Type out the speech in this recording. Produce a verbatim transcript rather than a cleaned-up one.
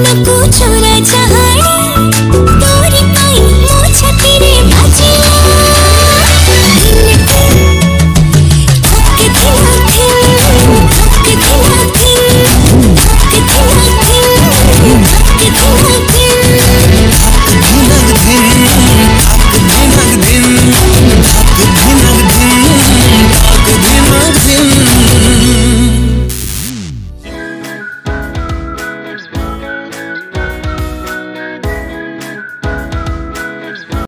मन।